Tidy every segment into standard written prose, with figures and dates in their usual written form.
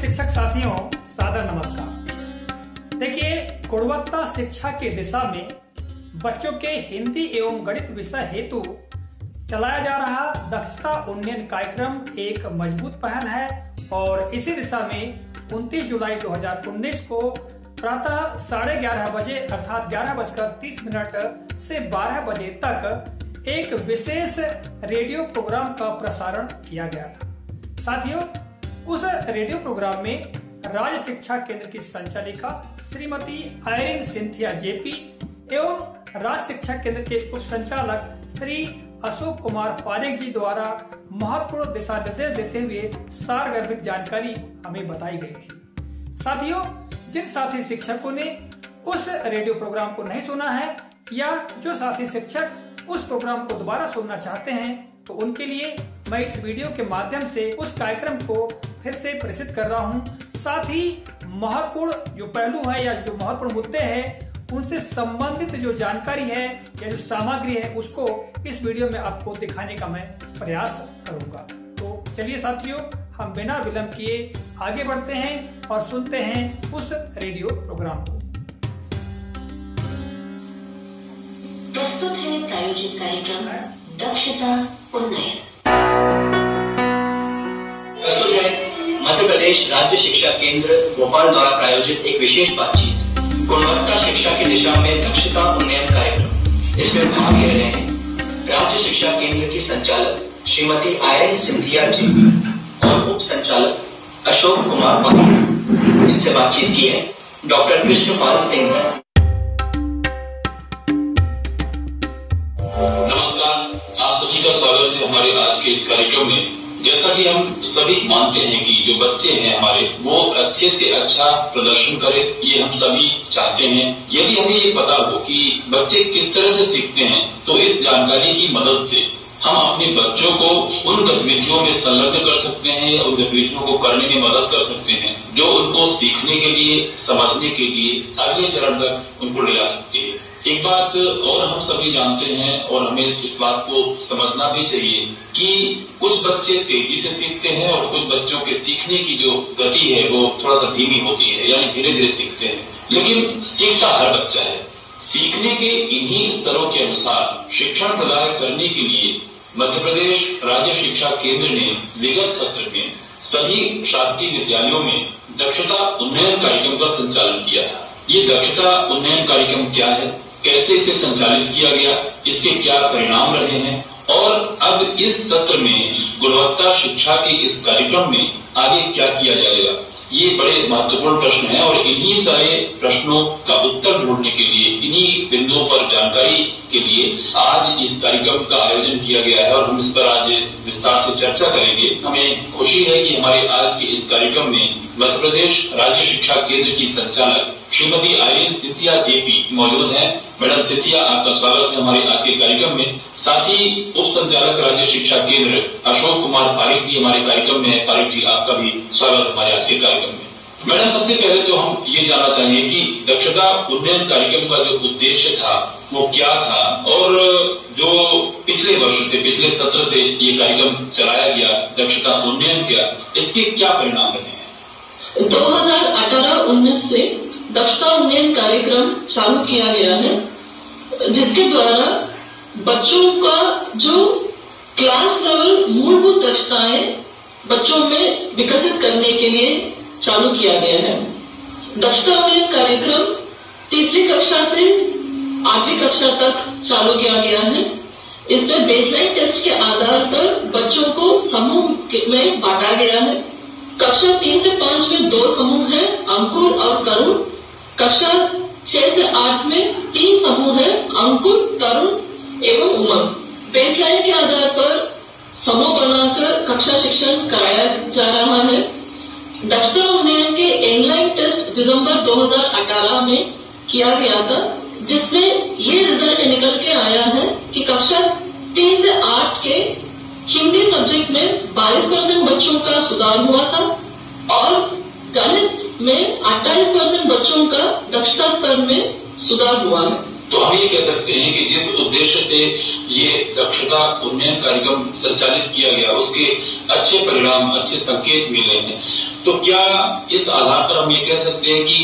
शिक्षक साथियों सादर नमस्कार। देखिए, गुणवत्ता शिक्षा के दिशा में बच्चों के हिंदी एवं गणित विषय हेतु चलाया जा रहा दक्षता उन्नयन कार्यक्रम एक मजबूत पहल है और इसी दिशा में 29 जुलाई 2019 को प्रातः 11:30 बजे अर्थात 11:30 से 12 बजे तक एक विशेष रेडियो प्रोग्राम का प्रसारण किया गया था। साथियों, उस रेडियो प्रोग्राम में राज्य शिक्षा केंद्र की संचालिका श्रीमती आइरिन सिंथिया जेपी एवं राज्य शिक्षा केंद्र के उप संचालक श्री अशोक कुमार पारेख जी द्वारा महत्वपूर्ण दिशा निर्देश देते हुए सारगर्भित जानकारी हमें बताई गई थी। साथियों, जिन साथी शिक्षकों ने उस रेडियो प्रोग्राम को नहीं सुना है या जो साथी शिक्षक उस प्रोग्राम को दोबारा सुनना चाहते हैं, तो उनके लिए मैं इस वीडियो के माध्यम से उस कार्यक्रम को फिर से प्रस्तुत कर रहा हूं। साथ ही महत्वपूर्ण जो पहलू है या जो महत्वपूर्ण मुद्दे हैं उनसे संबंधित जो जानकारी है या जो सामग्री है उसको इस वीडियो में आपको दिखाने का मैं प्रयास करूंगा। तो चलिए साथियों, हम बिना विलंब किए आगे बढ़ते हैं और सुनते हैं उस रेडियो प्रोग्राम को। प्रस्तुत है प्रायोजित कार्यक्रम दक्षता उन्नयन। प्रस्तुत है मध्य प्रदेश राज्य शिक्षा केंद्र भोपाल द्वारा प्रायोजित एक विशेष बातचीत गुणवत्ता शिक्षा की दिशा में दक्षता उन्नयन कार्यक्रम। इसमें भाग ले रहे हैं राज्य शिक्षा केंद्र की संचालक श्रीमती आइरिन सिंधिया जी और उप संचालक अशोक कुमार पारेख। इनसे बातचीत की है डॉक्टर कृष्णपाल सिंह। नमस्कार, आप सभी का स्वागत है हमारे आज के इस कार्यक्रम में। जैसा कि हम सभी मानते हैं कि जो बच्चे हैं हमारे वो अच्छे से अच्छा प्रदर्शन करें, ये हम सभी चाहते हैं। यदि हमें ये पता हो कि बच्चे किस तरह से सीखते हैं, तो इस जानकारी की मदद से हम अपने बच्चों को उन गतिविधियों में संलग्न कर सकते हैं, उन गतिविधियों को करने में मदद कर सकते हैं जो उनको सीखने के लिए, समझने के लिए अगले चरण तक उनको ले जा सकती है। एक बात और हम सभी जानते हैं और हमें इस बात को समझना भी चाहिए कि कुछ बच्चे तेजी से सीखते हैं और कुछ बच्चों के सीखने की जो गति है वो थोड़ा सा धीमी होती है, यानी धीरे धीरे सीखते हैं। लेकिन सीखता हर बच्चा है। सीखने के इन्हीं स्तरों के अनुसार शिक्षण प्रदान करने के लिए मध्य प्रदेश राज्य शिक्षा केंद्र ने विगत सत्र में सभी शासकीय विद्यालयों में दक्षता उन्नयन कार्यक्रम का संचालन किया। ये दक्षता उन्नयन कार्यक्रम क्या है, कैसे इसे संचालित किया गया, इसके क्या परिणाम रहे हैं और अब इस सत्र में गुणवत्ता शिक्षा के इस कार्यक्रम में आगे क्या किया जाएगा, ये बड़े महत्वपूर्ण प्रश्न हैं। और इन्हीं सारे प्रश्नों का उत्तर ढूंढने के लिए, इन्हीं बिंदुओं पर जानकारी के लिए आज इस कार्यक्रम का आयोजन किया गया है और हम इस पर आज विस्तार से चर्चा करेंगे। हमें खुशी है कि हमारे आज के इस कार्यक्रम में मध्य प्रदेश राज्य शिक्षा केंद्र की संचालक श्रीमती आइरिन सिंथिया जेपी मौजूद हैं। मैडम सिंथिया, आपका स्वागत है हमारे आज के कार्यक्रम में। साथ ही उप संचालक राज्य शिक्षा केंद्र अशोक कुमार पारेख भी हमारे कार्यक्रम में है। पारेख जी, आपका भी स्वागत हमारे आज के कार्यक्रम में। मैडम, सबसे पहले तो हम ये जानना चाहेंगे कि दक्षता उन्नयन कार्यक्रम का जो उद्देश्य था वो क्या था और जो पिछले वर्ष से, पिछले सत्र से ये कार्यक्रम चलाया गया दक्षता उन्नयन का, इसके क्या परिणाम रहे हैं। 2018-19 से दक्षता उन्नयन कार्यक्रम चालू किया गया है, जिसके द्वारा बच्चों का जो क्लास लेवल मूलभूत दक्षताएं बच्चों में विकसित करने के लिए चालू किया गया है। दक्षता उन्नयन कार्यक्रम 3री कक्षा से 8वीं कक्षा तक चालू किया गया है। इसमें बेसलाइन टेस्ट के आधार पर बच्चों को समूह में बांटा गया है। कक्षा 3 से 5 में 2 समूह हैं, अंकुर और तरुण। कक्षा 6 से 8 में 3 समूह हैं, अंकुर, तरुण एवं उमंग। बेसलाइन के आधार पर समूह बनाकर कक्षा शिक्षण कराया जा रहा है। दक्षता उन्नयन के ऑनलाइन टेस्ट दिसंबर 2018 में किया गया था, जिसमें ये रिजल्ट निकल के आया है कि कक्षा 3 से 8 के हिंदी सब्जेक्ट में 22% बच्चों का सुधार हुआ था और गणित में 28% बच्चों का दक्षता स्तर में सुधार हुआ है। तो हम ये कह सकते हैं कि जिस उद्देश्य से ये दक्षता उन्नयन कार्यक्रम संचालित किया गया उसके अच्छे परिणाम, अच्छे संकेत मिले हैं। तो क्या इस आधार पर हम ये कह सकते हैं कि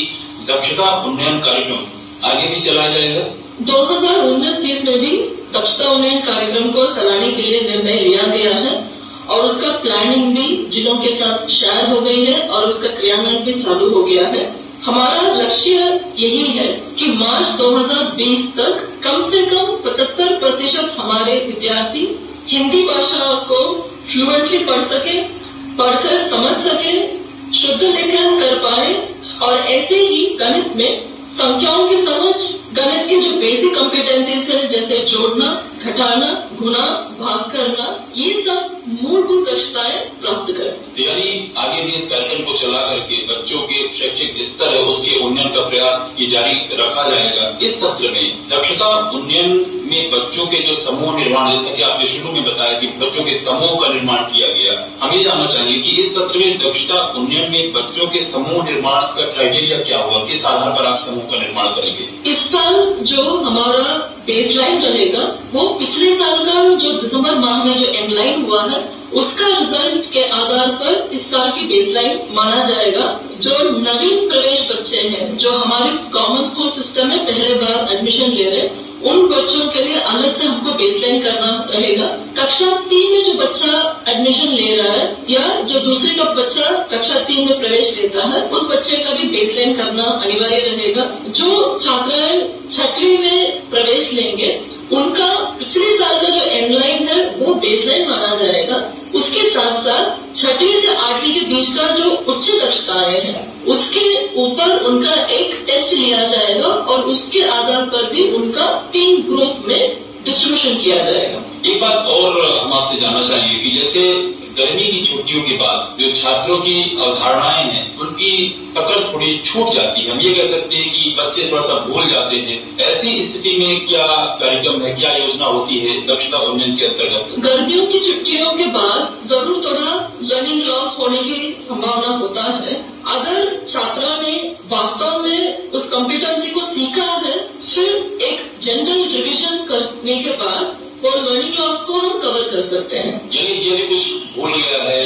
दक्षता उन्नयन कार्यक्रम आगे भी चला जाएगा? 2019-20 में भी दक्षता उन्नयन कार्यक्रम को चलाने के लिए निर्णय लिया गया है और उसका प्लानिंग भी जिलों के साथ शेयर हो गई है और उसका क्रियान्वयन भी चालू हो गया है। हमारा लक्ष्य यही है कि मार्च 2020 तक कम से कम 75% हमारे विद्यार्थी हिंदी भाषा को फ्लुएंटली पढ़ सके, पढ़कर समझ सके, शुद्ध लेखन कर पाए और ऐसे ही गणित में संख्याओं की समझ, गणित के जो बेसिक कॉम्पिटेंसीज है जैसे जोड़ना, घटाना, गुना, भाग करना, ये सब मूलभूत दक्षताएं प्राप्त करें। यानी आगे भी इस कार्यक्रम को चला करके बच्चों के शैक्षिक स्तर है उसके उन्नयन का प्रयास ये जारी रखा जाएगा। इस सत्र में दक्षता उन्नयन में बच्चों के जो समूह निर्माण, जैसा कि आपने शुरू में बताया कि बच्चों के समूह का निर्माण किया गया, हमें जानना चाहिए कि इस सत्र में दक्षता उन्नयन में बच्चों के समूह निर्माण का क्राइटेरिया क्या होगा, किस आधार पर आप समूह का निर्माण करेंगे? इस साल जो हमारा बेसलाइन रहेगा वो पिछले साल का जो दिसंबर माह में जो एंडलाइन हुआ है उसका रिजल्ट के आधार पर इस साल की बेसलाइन माना जाएगा। जो नवीन प्रवेश बच्चे हैं जो हमारे कॉमन स्कूल सिस्टम में पहले बार एडमिशन ले रहे उन बच्चों के लिए अलग से हमको बेसलाइन करना रहेगा। कक्षा 3 में जो बच्चा एडमिशन ले रहा है या जो दूसरे का बच्चा कक्षा 3 में प्रवेश लेता है उस बच्चे का भी बेसलाइन करना अनिवार्य रहेगा। जो छात्राएं 6वीं में प्रवेश लेंगे उनका पिछले साल का जो एंडलाइन है वो बेसलाइन माना जाएगा। उसके साथ साथ 6वीं से 8वीं के बीच का जो उच्च दक्षताएं हैं उसके ऊपर उनका एक टेस्ट लिया जाएगा और उसके आधार पर भी उनका 3 ग्रुप में डिस्ट्रीब्यूशन किया जाएगा। एक बात और हम आपसे जानना चाहिए कि जैसे गर्मी की छुट्टियों के बाद जो छात्रों की अवधारणाएं हैं उनकी पकड़ थोड़ी छूट जाती है, हम ये कह सकते हैं कि बच्चे थोड़ा सा भूल जाते हैं, ऐसी स्थिति में क्या कार्यक्रम है, क्या योजना होती है दक्षता उन्नयन के अंतर्गत? गर्मियों की छुट्टियों के बाद जरूर थोड़ा लर्निंग लॉस होने की संभावना होता है। अगर छात्रा ने वास्तव में उस कॉम्पिटेंसी को सीखा है फिर एक जनरल रिविजन करने के बाद वो लर्निंग लॉस को हम कवर कर सकते हैं। यदि कुछ भूल गया है,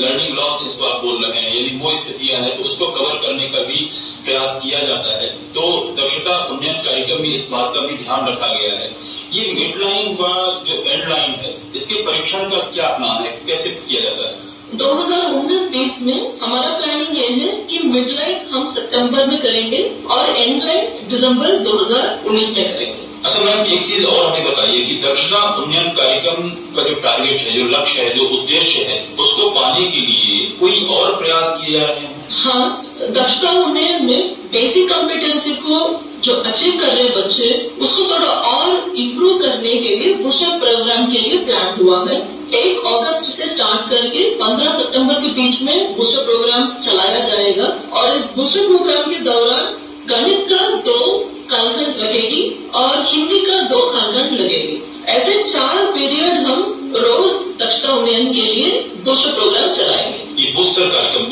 लर्निंग लॉस जिसको आप बोल रहे हैं, यदि वो स्थितियां हैं तो उसको कवर करने का भी प्रयास किया जाता है। तो दक्षता उन्नयन कार्यक्रम में इस बात का भी ध्यान रखा गया है। ये मिड लाइन व जो एंड लाइन है इसके परीक्षण का क्या अपना है, कैसे किया जाता है? 2019-20 में हमारा प्लानिंग ये है कि मिड लाइन हम सितंबर में करेंगे और एंड लाइन दिसंबर 2019 में करेंगे। अच्छा मैम, एक चीज और हमें बताइए कि दक्षता उन्नयन कार्यक्रम का जो टारगेट है, जो लक्ष्य है, जो उद्देश्य है, उसको पाने के लिए कोई और प्रयास किए जा रहे हैं? हाँ, दक्षता उन्नयन में बेसिक कॉम्पिटेंसी को जो अचीव कर रहे बच्चे उसको थोड़ा और इम्प्रूव करने के लिए बुशअप प्रोग्राम के लिए प्लान हुआ है। 1 अगस्त से स्टार्ट करके 15 सितंबर के बीच में बूस्टर प्रोग्राम चलाया जाएगा और इस बूस्टर प्रोग्राम के दौरान गणित का 2 कालखंड लगेगी और हिंदी का 2 कालखंड लगेगी। ऐसे 4 पीरियड हम रोज दक्षता उन्नयन के लिए बूस्टर प्रोग्राम चलाएंगे। ये बूस्टर कार्यक्रम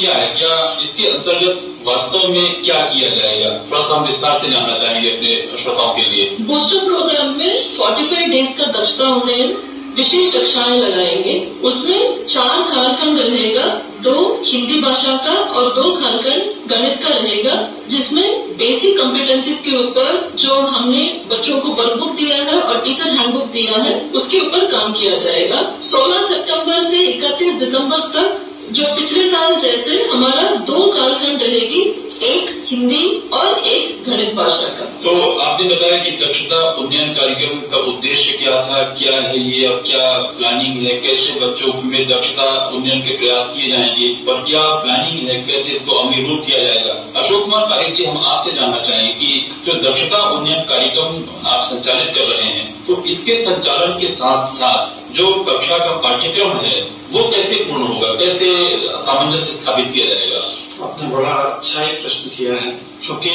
क्या है, क्या इसके अंतर्गत वास्तव में क्या किया जाएगा, थोड़ा सा हम विस्तार से जानना चाहेंगे अपने श्रोताओं के लिए? बूस्टर प्रोग्राम में 45 डेज का दक्षता उन्नयन विशेष कक्षाएं लगाएंगे। उसमें 4 कालखंड रहेगा, 2 हिंदी भाषा का और 2 कालखंड गणित का रहेगा, जिसमें बेसिक कॉम्पिटेंसीज के ऊपर जो हमने बच्चों को वर्कबुक दिया है और टीचर हैंडबुक दिया है उसके ऊपर काम किया जाएगा। 16 सितंबर से 31 दिसंबर तक जो पिछले साल जैसे हमारा 2 कालखंड रहेगी, 1 हिंदी और 1 गणित भाषा का। तो आपने बताया कि दक्षता उन्नयन कार्यक्रम का उद्देश्य क्या था, क्या है ये और क्या प्लानिंग है, कैसे बच्चों में दक्षता उन्नयन के प्रयास किए जाएंगे और क्या प्लानिंग है, कैसे इसको अमली रूप किया जाएगा। अशोक कुमार पारेख जी, हम आपसे जानना चाहेंगे कि जो दक्षता उन्नयन कार्यक्रम आप संचालित कर रहे हैं तो इसके संचालन के साथ साथ जो कक्षा का पाठ्यक्रम है वो कैसे पूर्ण होगा, कैसे सामंजस्य स्थापित किया जाएगा? आपने बड़ा अच्छा एक प्रश्न किया है क्योंकि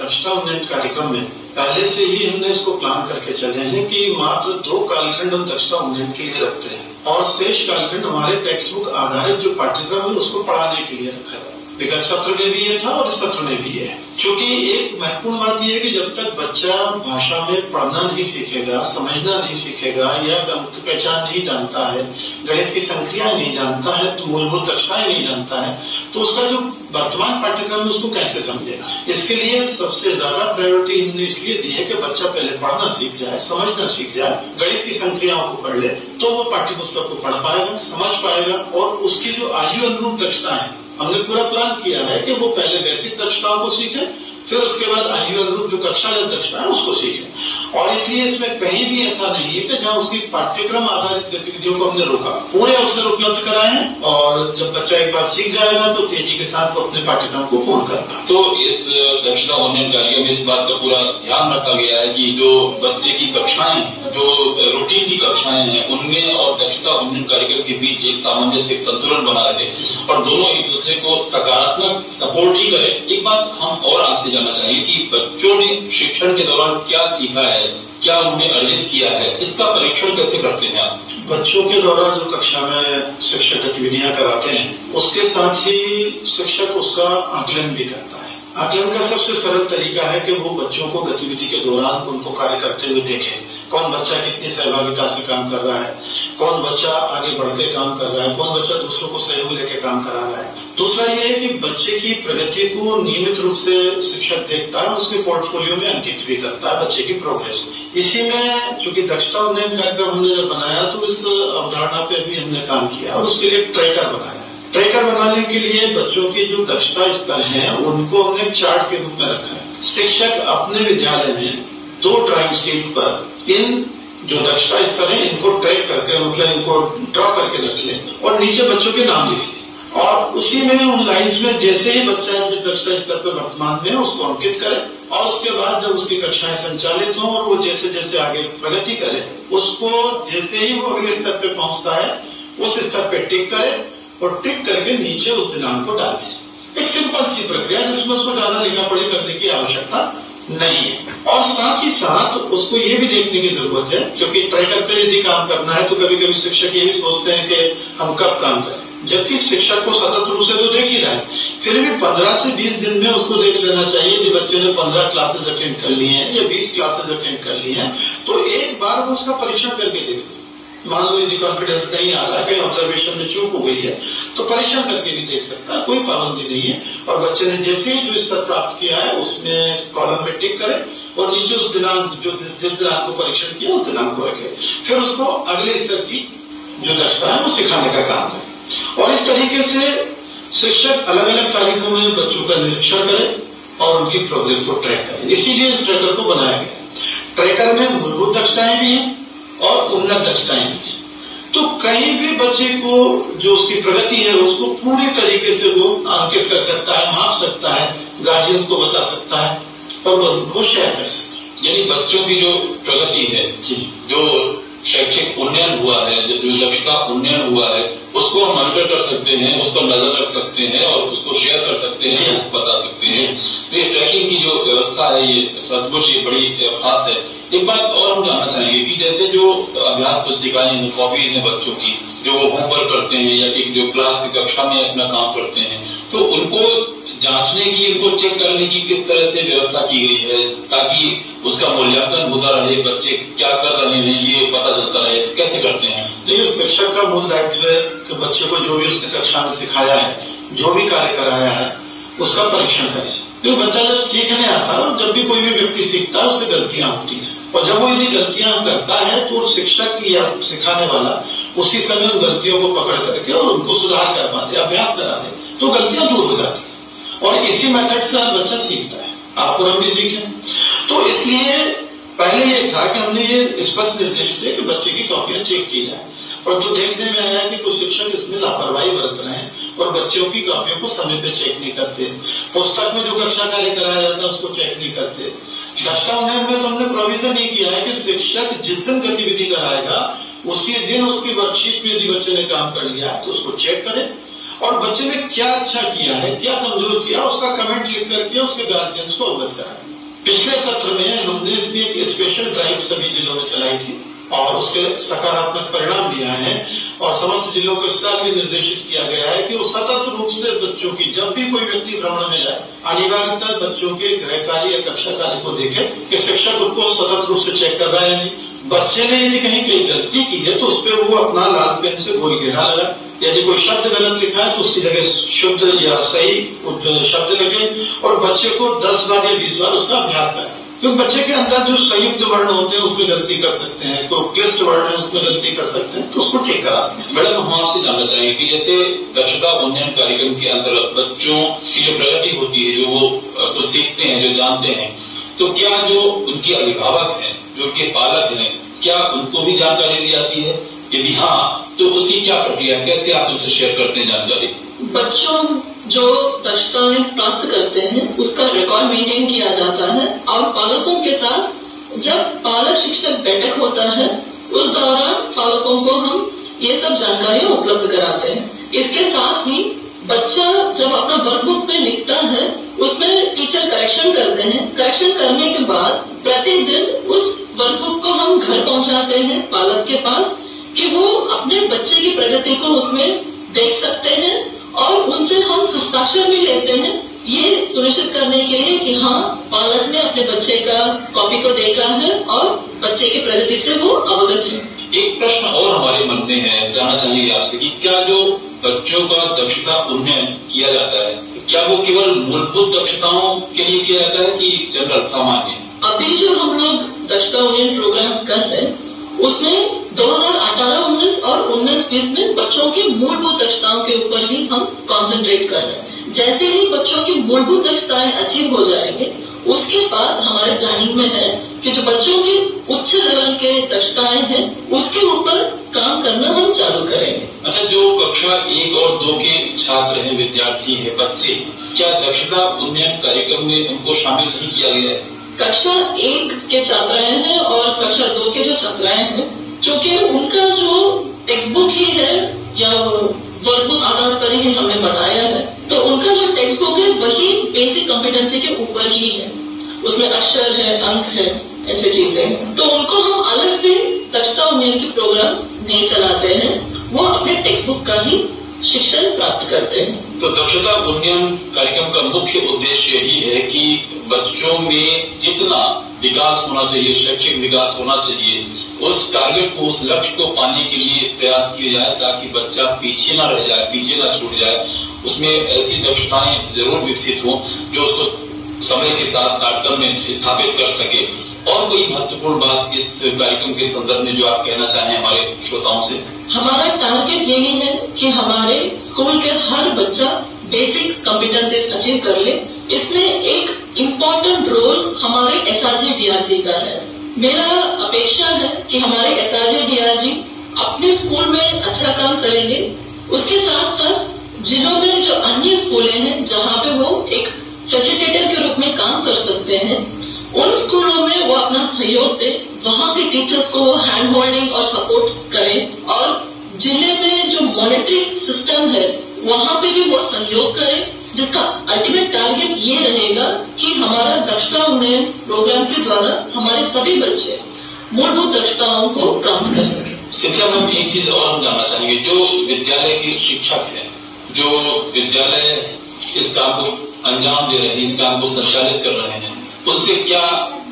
दक्षता उन्नयन कार्यक्रम में पहले से ही हमने इसको प्लान करके चले हैं कि मात्र 2 कालखंड हम दक्षता उन्नयन के लिए रखते हैं और शेष कालखंड हमारे टेक्स्ट बुक आधारित जो पाठ्यक्रम है उसको पढ़ाने के लिए रखा जाए। विगत सत्र में भी ये था और इस सत्र में भी ये है। क्योंकि एक महत्वपूर्ण बात यह है कि जब तक बच्चा भाषा में पढ़ना नहीं सीखेगा, समझना नहीं सीखेगा या गणित पहचान नहीं जानता है, गणित की संख्याएं नहीं जानता है, तो मूलभूत कक्षाएं नहीं जानता है, तो उसका जो वर्तमान पाठ्यक्रम उसको कैसे समझेगा। इसके लिए सबसे ज्यादा प्रायोरिटी हमने इसलिए दी है कि बच्चा पहले पढ़ना सीख जाए, समझना सीख जाए, गणित की संख्याओं को पढ़ ले तो वो पाठ्य पुस्तक को पढ़ पाएगा, समझ पाएगा और उसकी जो आयु अनुरूप दक्षता है हमने पूरा प्लान किया है कि वो पहले बेसिक दक्षताओं को सीखे, फिर उसके बाद आयु अनुरूप जो कक्षा या दक्षता है उसको सीखे। और इसलिए इसमें कहीं भी ऐसा नहीं है कि जहाँ उसकी पाठ्यक्रम आधारित गतिविधियों को हमने रोका, पूरे अवसर उपलब्ध कराए हैं और जब बच्चा एक बार सीख जाएगा तो तेजी के साथ वो अपने पाठ्यक्रम को पूर्ण करता है। तो इस दक्षता उन्नयन कार्य में इस बात का पूरा ध्यान रखा गया है कि जो बच्चे की कक्षाएं, जो रूटीन की कक्षाएं हैं, उनमें और दक्षता उन्नयन कार्यक्रम के बीच एक सामंजस्य, एक संतुलन बना रहे और दोनों एक दूसरे को सकारात्मक सपोर्ट ही करें। एक बात हम और आपसे जानना चाहिए कि बच्चों ने शिक्षण के दौरान क्या सीखा है, क्या उन्होंने अर्जित किया है, इसका परीक्षण कैसे करते हैं आप? बच्चों के दौरान जो कक्षा में शिक्षक गतिविधियां कराते हैं उसके साथ ही शिक्षक उसका आकलन भी करता है। आकलन का सबसे सरल तरीका है कि वो बच्चों को गतिविधि के दौरान उनको कार्य करते हुए देखें, कौन बच्चा कितनी सहभागिता से काम कर रहा है, कौन बच्चा आगे बढ़ते काम कर रहा है, कौन बच्चा दूसरों को सहयोग लेके काम करा रहा है। दूसरा ये है कि बच्चे की प्रगति को नियमित रूप से शिक्षक देखता है, उसके पोर्टफोलियो में अंकित भी करता है बच्चे की प्रोग्रेस। इसी में चूंकि दक्षता उन्नयन कार्यक्रम हमने जब बनाया तो इस अवधारणा पे भी हमने काम किया और उसके लिए ट्रैकर बनाया। ट्रैकर बनाने के लिए बच्चों के जो दक्षता स्तर हैं उनको हमने चार्ट के रूप में रखा है। शिक्षक अपने विद्यालय में 2 ड्राइंग शीट पर इन जो दक्षता स्तर हैं इनको ट्रैक करके, मतलब इनको ड्रॉ करके रख लें और नीचे बच्चों के नाम लिख लें और उसी में उन लाइन्स में जैसे ही बच्चा जिस दक्षता स्तर पर वर्तमान में उसको अंकित करे और उसके बाद जब उसकी कक्षाएं संचालित हों और वो जैसे जैसे आगे प्रगति करे उसको जैसे ही वो अगले स्तर पर पहुंचता है उस स्तर पर टिक करे और टिक करके नीचे उस दिनांक को डाल दें। एक सिंपल सी प्रक्रिया जिसमें उसको ज्यादा लिखा पढ़ी करने की आवश्यकता नहीं है। और साथ ही साथ उसको ये भी देखने की जरूरत है क्योंकि ट्रैकर पे यदि काम करना है तो कभी कभी शिक्षक ये भी सोचते हैं कि हम कब काम करें, जबकि शिक्षक को सतत रूप से तो देख ही रहा है, फिर भी 15 से 20 दिन में उसको देख लेना चाहिए कि बच्चे ने 15 क्लासेज अटेंड कर ली है या 20 क्लासेज अटेंड कर ली है, तो एक बार उसका परीक्षण करके देख लें। मान लो यदि कॉन्फिडेंस नहीं आ रहा है, कहीं ऑब्जर्वेशन में चूक हो गई है तो परीक्षण करके भी देख सकता है, कोई पाबंदी नहीं है। और बच्चे ने जैसे ही जो स्तर प्राप्त किया है उसमें कॉलम में टिक करें और नीचे उस दिनांक जो जिस दिनांक को परीक्षण किया उस दिनांक को रखें, फिर उसको अगले स्तर की जो दक्षता है वो सिखाने का काम है। और इस तरीके से शिक्षक अलग अलग तारीखों में बच्चों का निरीक्षण करे और उनकी प्रोग्रेस को ट्रैक करे। इसीलिए इस ट्रैकर को बनाया गया। ट्रैकर में मूलभूत दक्षताएं भी हैं और उन्नत दक्षताएं भी हैं, तो कहीं भी बच्चे को जो उसकी प्रगति है उसको पूरे तरीके से वो अंकित कर सकता है, माप सकता है, गार्जियंस को बता सकता है और वो शेयर कर सकता है। यानी बच्चों की जो प्रगति है, जो शैक्षिक उन्नयन हुआ है, जो दक्षता उन्नयन हुआ है, उसको हम मॉनिटर कर सकते हैं, उसको नजर रख सकते हैं और उसको शेयर कर सकते हैं, बता सकते हैं। तो ये ट्रैकिंग की जो व्यवस्था है ये सचमुच ये बड़ी खास है। एक बात और हम जानना चाहेंगे कि जैसे जो अभ्यास पुस्तिकाएं हैं, कॉपीज हैं बच्चों की, जो वो होमवर्क करते हैं या एक जो क्लास की कक्षा में अपना काम करते हैं, तो उनको जांचने की, उनको चेक करने की किस तरह से व्यवस्था की गई है ताकि उसका मूल्यांकन होता रहे, बच्चे क्या कर रहे हैं ये पता चलता रहे, कैसे करते हैं? देखिए, शिक्षक का मूल दायित्व है कि बच्चे को जो भी उसने कक्षा में सिखाया है, जो भी कार्य कराया है, उसका परीक्षण करें। तो बच्चा जब सीखने आता है, जब भी कोई भी व्यक्ति सीखता है उससे गलतियां होती हैं और जब वो यदि गलतियां करता है तो शिक्षक या सिखाने वाला उसी समय उन गलतियों को पकड़ करके और उनको सुधार कर पाते, अभ्यास करा दे तो गलतियां दूर हो जाती है और इसी मेथड से बच्चा सीखता है। आपको हम भी सीखें, तो इसलिए पहले ये था कि हमने ये स्पष्ट निर्देश दिए कि बच्चे की कॉपियां चेक की जाए और जो देखने में आया कि कुछ शिक्षक इसमें लापरवाही बरत रहे हैं और बच्चों की कॉपियों को समय पे चेक नहीं करते, पुस्तक में जो कक्षा कार्य कराया जाता है उसको चेक नहीं करते। दक्षता उन्नयन में तो हमने प्रोविजन ये किया है कि शिक्षक जिस दिन गतिविधि कराएगा उसी दिन उसकी वर्कशीट में यदि बच्चे ने काम कर लिया है तो उसको चेक करे और बच्चे ने क्या अच्छा किया है, क्या कमजोर किया, उसका कमेंट लिख करके उसके गार्जियंस को अवगत कराए। पिछले सत्र में हमने इसकी एक स्पेशल ड्राइव सभी जिलों में चलाई थी और उसके सकारात्मक परिणाम भी आए हैं और समस्त जिलों को इस साल भी निर्देशित किया गया है कि वो सतत रूप से बच्चों की जब भी कोई व्यक्ति भ्रमण में जाए अनिवार्यतः बच्चों के गृह कार्य या कक्षा कार्य को देखे कि शिक्षक उनको सतत रूप से चेक कर रहा है। बच्चे ने यदि कहीं कोई गलती की है तो उस पर वो अपना लाल पेन से गोल गिरा लगा, यदि कोई शब्द गलत लिखा है तो उसकी जगह शुद्ध या सही शब्द लिखे और बच्चे को 10 बार या 20 बार उसका अभ्यास कराए। क्योंकि बच्चे के अंदर जो संयुक्त वर्ण होते हैं उसमें गलती कर सकते हैं, तो क्लिष्ट वर्ण है उसमें गलती कर सकते हैं, तो उसको ठीक करा सकते हैं। मैडम, हम आपसे जानना चाहेंगे कि जैसे दक्षता उन्नयन कार्यक्रम के अंतर्गत बच्चों की जो प्रगति होती है, जो वो कुछ सीखते हैं, जो जानते हैं, तो क्या जो उनके अभिभावक हैं, जो उनके पालक हैं, क्या उनको भी जानकारी दी जाती है? यदि हाँ, तो उसकी क्या प्रक्रिया, कैसे आप उनसे शेयर करते हैं जानकारी? बच्चों जो दक्षता प्राप्त करते हैं उसका रिकॉर्ड मेंटेन किया जाता है और पालकों के साथ जब पालक शिक्षक बैठक होता है उस दौरान पालकों को हम ये सब जानकारियाँ उपलब्ध कराते हैं। इसके साथ ही बच्चा जब अपना वर्कबुक में लिखता है उसमें टीचर करेक्शन करते हैं। करेक्शन करने के बाद प्रतिदिन उस वर्कबुक को हम घर पहुंचाते हैं पालक के पास कि वो अपने बच्चे की प्रगति को उसमें देख सकते हैं और उनसे हम हस्ताक्षर भी लेते हैं ये सुनिश्चित करने के लिए कि हाँ, पालक ने अपने बच्चे का कॉपी को देखा है और बच्चे की प्रगति से वो अवगत है। एक प्रश्न और हमारे मन में है, जानना चाहिए आपसे कि क्या जो बच्चों का दक्षता उन्नयन किया जाता है क्या वो केवल मूलभूत दक्षताओं के लिए किया जाता है कि जनरल सामान्य? अभी जो हम लोग दक्षता उन्नयन प्रोग्राम कर रहे हैं उसमें 2018-19 और 19-20 में बच्चों की मूलभूत दक्षताओं के ऊपर ही हम कॉन्सेंट्रेट कर रहे हैं। जैसे ही बच्चों की मूलभूत दक्षताएं अचीव हो जाएंगे उसके बाद हमारे प्लानिंग में है कि जो बच्चों की उच्च लेवल के दक्षताएं हैं उसके ऊपर काम करना हम चालू करेंगे। अच्छा, जो कक्षा 1 और 2 के छात्र हैं, विद्यार्थी हैं, बच्चे, क्या दक्षता उन्नयन कार्यक्रम में उनको शामिल नहीं किया गया है? कक्षा 1 के छात्राएं हैं और कक्षा 2 के जो छात्राएं हैं, क्योंकि उनका जो टेक्स्ट बुक ही है या वर्कबुक आधार पर ही हमने बनाया है तो उनका जो टेक्स्ट बुक है वही बेसिक कॉम्पिटेंसी के ऊपर ही है, उसमें अक्षर है, अंक है, ऐसी चीजें, तो उनको हम अलग से दक्षता उन्नयन की प्रोग्राम नहीं चलाते हैं, वो अपने टेक्स्ट बुक का ही शिक्षण प्राप्त करते हैं। तो दक्षता उन्नयन कार्यक्रम का मुख्य उद्देश्य यही है कि बच्चों में जितना विकास होना चाहिए, शैक्षिक विकास होना चाहिए, उस टारगेट को, उस लक्ष्य को पाने के लिए प्रयास किया जाए ताकि बच्चा पीछे ना रह जाए, पीछे ना छूट जाए। उसमें ऐसी दक्षताएं जरूर विकसित हों जो उसको समय के साथ कार्यक्रम में स्थापित कर सके। और कोई महत्वपूर्ण बात इस कार्यक्रम के संदर्भ में जो आप कहना चाहें हमारे श्रोताओं से? हमारा टारगेट यही है कि हमारे स्कूल के हर बच्चा बेसिक कॉम्पिटेंसी अचीव कर ले। इसमें एक इम्पोर्टेंट रोल हमारे SRG DRG का है। मेरा अपेक्षा है कि हमारे SRG DRG अपने स्कूल में अच्छा काम करेंगे, उसके साथ साथ जिलों में जो अन्य स्कूलें हैं जहाँ पे वो एक फैसिलिटेटर के रूप में काम कर सकते हैं उन स्कूलों में वो अपना सहयोग दे, वहाँ के टीचर्स को हैंड होल्डिंग और सपोर्ट करें और जिले में जो मॉनिटरिंग सिस्टम है वहाँ पे भी वो सहयोग करें, जिसका अल्टीमेट टारगेट ये रहेगा कि हमारा दक्षता उन्नयन प्रोग्राम के द्वारा हमारे सभी बच्चे मूलभूत दक्षताओं को प्राप्त कर सकें। शिक्षा में एक चीज और हम जानना चाहेंगे, जो विद्यालय के शिक्षक हैं, जो विद्यालय इस काम को अंजाम दे रहे हैं, इस काम को संचालित कर रहे हैं, उनसे क्या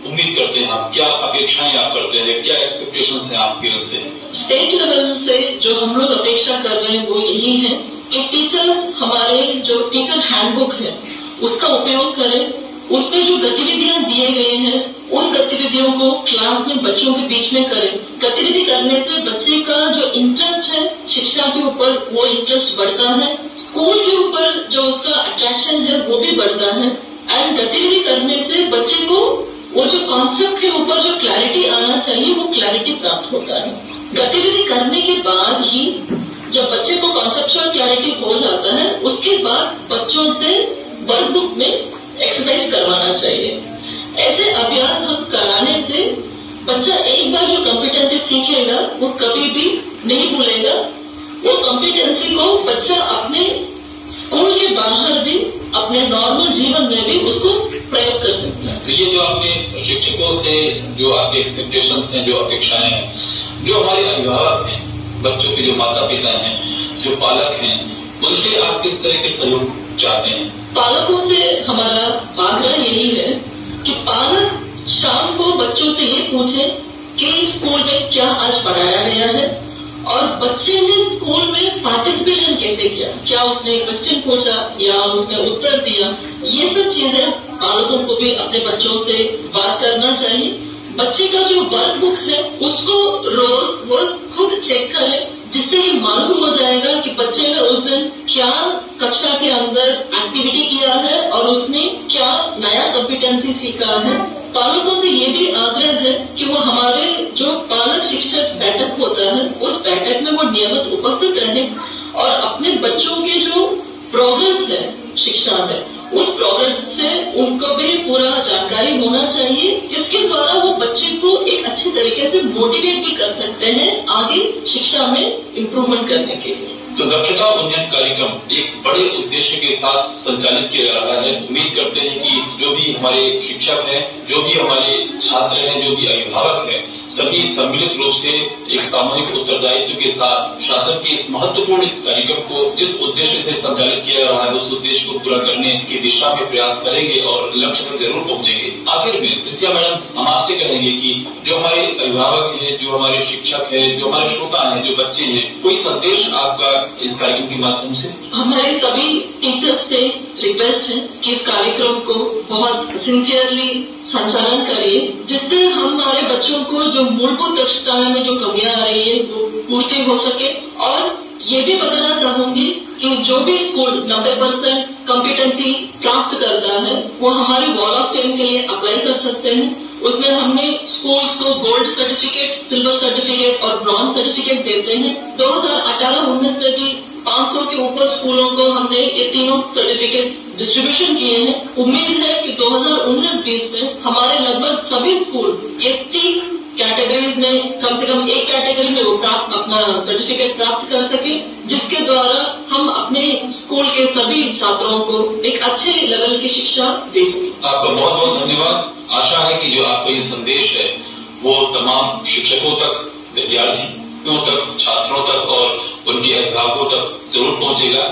उम्मीद करते हैं आप, क्या अपेक्षाएं आप करते हैं, क्या एक्सपेक्टेशंस हैं आपकी ओर से? स्टेट लेवल से जो हम लोग अपेक्षा कर रहे हैं वो यही है कि टीचर्स हमारे जो टीचर हैंडबुक है उसका उपयोग करें, उसमें जो गतिविधियां दिए गए हैं उन गतिविधियों को क्लास में बच्चों के बीच में करें। गतिविधि करने से बच्चे का जो इंटरेस्ट है शिक्षा के ऊपर वो इंटरेस्ट बढ़ता है, स्कूल के ऊपर जो उसका अट्रैक्शन है वो भी बढ़ता है एंड गतिविधि करने से बच्चे को वो जो कॉन्सेप्ट के ऊपर जो क्लैरिटी आना चाहिए वो क्लैरिटी प्राप्त होता है। गतिविधि करने के बाद ही जब बच्चे को कॉन्सेप्चुअल क्लैरिटी हो जाता है उसके बाद बच्चों से वर्कबुक में एक्सरसाइज करवाना चाहिए। ऐसे अभ्यास हम कराने से बच्चा एक बार जो कॉम्पिटेंसी सीखेगा वो कभी भी नहीं भूलेगा। वो कॉम्पिटेंसी को बच्चा अपने स्कूल के बाहर भी, अपने नॉर्मल जीवन में भी उसको प्रयोग कर सकते हैं। तो ये जो आपने शिक्षकों से जो आपके एक्सपेक्टेशंस हैं, जो अपेक्षाएं हैं, जो हमारे अभिभावक हैं, बच्चों के जो माता पिता हैं, जो पालक हैं, उनसे आप किस तरह के सहयोग चाहते हैं? पालकों से हमारा आग्रह यही है कि पालक शाम को बच्चों से ये पूछे कि स्कूल में क्या आज पढ़ाया गया है और बच्चे ने स्कूल में पार्टिसिपेशन कैसे किया, क्या उसने क्वेश्चन पूछा या उसने उत्तर दिया। ये सब चीजें पालकों को भी अपने बच्चों से बात करना चाहिए। बच्चे का जो वर्क बुक्स है उसको रोज वो खुद चेक करे, जिससे ये मालूम हो जाएगा कि बच्चे ने उस दिन क्या कक्षा के अंदर एक्टिविटी किया है और उसने क्या नया कॉम्पिटेंसी सीखा है। पालकों से ये भी आग्रह है कि वो हमारे जो पालक शिक्षक बैठक होता है उस बैठक में वो नियमित उपस्थित रहे और अपने बच्चों के जो प्रोग्रेस है शिक्षा में उस प्रोग्रेस से उनको भी पूरा जानकारी होना चाहिए, जिसके द्वारा वो बच्चे को एक अच्छे तरीके से मोटिवेट भी कर सकते हैं आगे शिक्षा में इम्प्रूवमेंट करने के लिए। तो दक्षता उन्नयन कार्यक्रम एक बड़े उद्देश्य के साथ संचालित किया जा रहा है। उम्मीद करते हैं कि जो भी हमारे शिक्षक हैं, जो भी हमारे छात्र हैं, जो भी अभिभावक हैं, सभी सम्मिलित रूप से एक सामूहिक उत्तरदायित्व के साथ शासन के इस महत्वपूर्ण कार्यक्रम को जिस उद्देश्य से संचालित किया जा रहा है उस उद्देश्य को पूरा करने की दिशा में प्रयास करेंगे और लक्ष्य पर जरूर पहुंचेंगे। आखिर में सिंधिया मैडम, हम आपसे कहेंगे कि जो हमारे अभिभावक हैं, जो हमारे शिक्षक हैं, जो हमारे श्रोता हैं, जो बच्चे हैं, कोई संदेश आपका इस कार्यक्रम के माध्यम से? हमारे सभी टीचर्स से रिक्वेस्ट है कि इस कार्यक्रम को बहुत सिंसियरली संचालन करिए, जिससे हमारे बच्चों को जो मूलभूत दक्षताएं में जो कमियां आ रही है वो पूर्ति हो सके। और ये भी बताना चाहूंगी कि जो भी स्कूल 90% कॉम्पिटेंसी प्राप्त करता है वो हमारे वॉल ऑफ फेम के लिए अप्लाई कर सकते हैं। उसमें हमने स्कूल्स को गोल्ड सर्टिफिकेट, सिल्वर सर्टिफिकेट और ब्रॉन्ज सर्टिफिकेट देते हैं। 2018-19 में भी 500 के ऊपर स्कूलों को हमने ये तीनों सर्टिफिकेट डिस्ट्रीब्यूशन किए हैं। उम्मीद है कि 2019-20 में हमारे लगभग सभी स्कूल ये 3 कैटेगरीज में, कम से कम एक कैटेगरी में वो अपना सर्टिफिकेट प्राप्त कर सके, जिसके द्वारा हम अपने स्कूल के सभी छात्रों को एक अच्छे लेवल की शिक्षा दे सकें। आपका बहुत बहुत धन्यवाद। आशा है कि जो आपका ये संदेश है वो तमाम शिक्षकों तक, विद्यार्थियों तक, छात्रों तक और उनके अभिभावकों तक जरूर पहुंचेगा।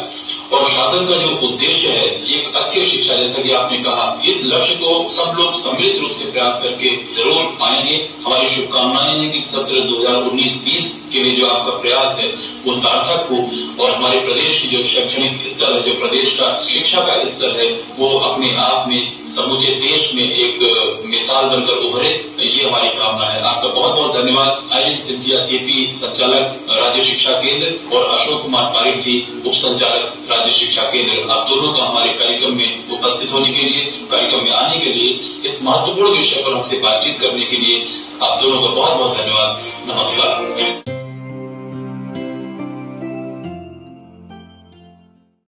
और शासन का जो उद्देश्य है एक अच्छी शिक्षा, जैसा कि आपने कहा, इस लक्ष्य को सब लोग सम्मिलित रूप से प्रयास करके जरूर पाएंगे। हमारी शुभकामनाएं हैं कि सत्र 2019-20 के लिए जो आपका प्रयास है वो सार्थक हो और हमारे प्रदेश की जो शैक्षणिक स्तर है, जो प्रदेश का शिक्षा का स्तर है, वो अपने आप में समूचे देश में एक मिसाल बनकर उभरे, ये हमारी कामना है। आपका बहुत बहुत धन्यवाद। आईएन सिंधिया जेपी, संचालक राज्य शिक्षा केंद्र, और अशोक कुमार पारेख जी, उप संचालक राज्य शिक्षा केंद्र, आप दोनों का हमारे कार्यक्रम में उपस्थित होने के लिए, कार्यक्रम में आने के लिए, इस महत्वपूर्ण विषय पर हमसे बातचीत करने के लिए आप दोनों का बहुत बहुत धन्यवाद। नमस्कार।